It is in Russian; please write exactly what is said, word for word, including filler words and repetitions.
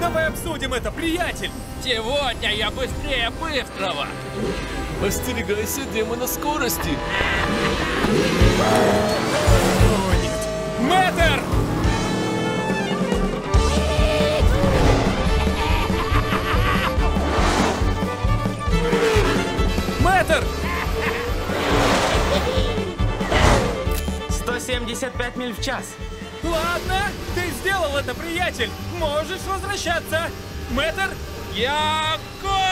Давай обсудим это, приятель! Сегодня я быстрее быстрого! Остерегайся демона скорости! О, нет! Мэтр! Мэтр! сто семьдесят пять миль в час. Ладно, ты сделал это, приятель. Можешь возвращаться. Мэтр? Яко!